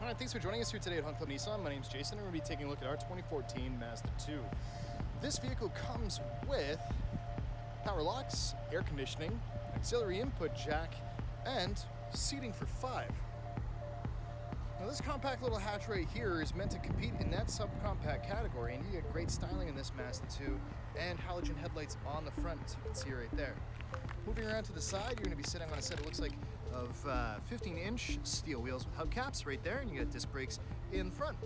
All right, thanks for joining us here today at Hunt Club Nissan. My name's Jason, and we're going to be taking a look at our 2014 Mazda 2. This vehicle comes with power locks, air conditioning, auxiliary input jack, and seating for 5. Now this compact little hatch right here is meant to compete in that subcompact category, and you get great styling in this Mazda 2 and halogen headlights on the front, as you can see right there. Moving around to the side, you're going to be sitting on a set, it looks like, of 15-inch steel wheels with hubcaps right there, and you got disc brakes in front.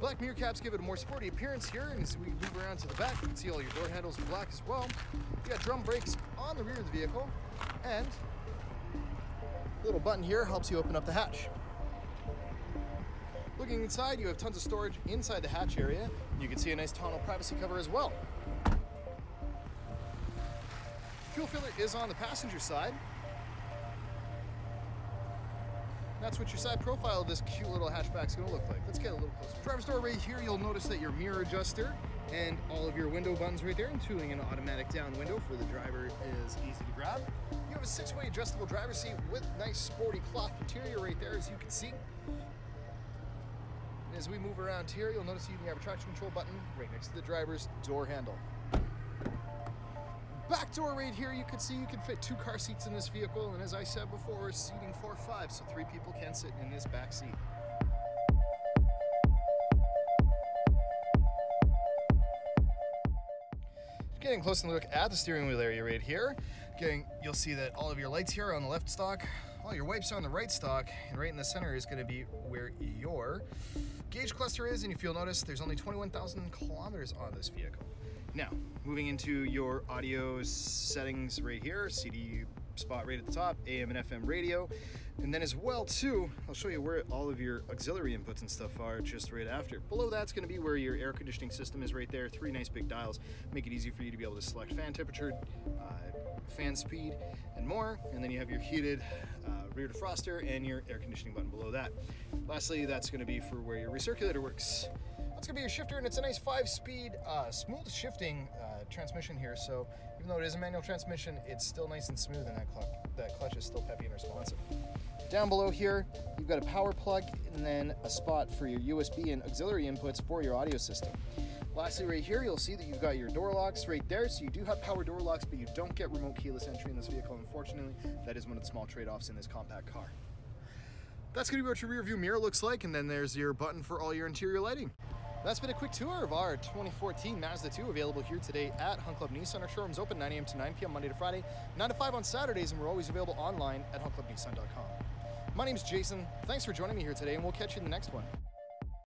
Black mirror caps give it a more sporty appearance here, and as we move around to the back, you can see all your door handles are black as well. You got drum brakes on the rear of the vehicle, and a little button here helps you open up the hatch. Looking inside, you have tons of storage inside the hatch area, and you can see a nice tonneau privacy cover as well. Fuel filler is on the passenger side. That's what your side profile of this cute little hatchback is going to look like. Let's get a little closer. Driver's door right here, you'll notice that your mirror adjuster and all of your window buttons right there, including an automatic down window for the driver, is easy to grab. You have a 6-way adjustable driver's seat with nice sporty cloth interior right there, as you can see. And as we move around here, you'll notice you can have a traction control button right next to the driver's door handle. Back door right here, you can see you can fit 2 car seats in this vehicle, and as I said before, we're seating 4-5, so 3 people can sit in this back seat. Getting a close look at the steering wheel area right here. You'll see that all of your lights here are on the left stalk, all your wipes are on the right stalk, and right in the center is going to be where your gauge cluster is, and if you'll notice, there's only 21,000 kilometers on this vehicle. Now, moving into your audio settings right here, CD spot right at the top, AM and FM radio, and then as well too, I'll show you where all of your auxiliary inputs and stuff are just right after. Below that's going to be where your air conditioning system is right there, 3 nice big dials, make it easy for you to be able to select fan temperature, fan speed, and more, and then you have your heated rear defroster and your air conditioning button below that. Lastly, that's going to be for where your recirculator works. That's going to be your shifter, and it's a nice 5-speed smooth shifting transmission here, so even though it is a manual transmission, it's still nice and smooth, and that clutch is still peppy and responsive. Down below here, you've got a power plug and then a spot for your USB and auxiliary inputs for your audio system. Lastly, right here, you'll see that you've got your door locks right there, so you do have power door locks, but you don't get remote keyless entry in this vehicle, unfortunately. That is one of the small trade-offs in this compact car. That's going to be what your rear view mirror looks like, and then there's your button for all your interior lighting. That's been a quick tour of our 2014 Mazda 2, available here today at Hunt Club Nissan. Our showroom's open 9 a.m. to 9 p.m. Monday to Friday, 9 to 5 on Saturdays, and we're always available online at huntclubnissan.com. My name's Jason. Thanks for joining me here today, and we'll catch you in the next one.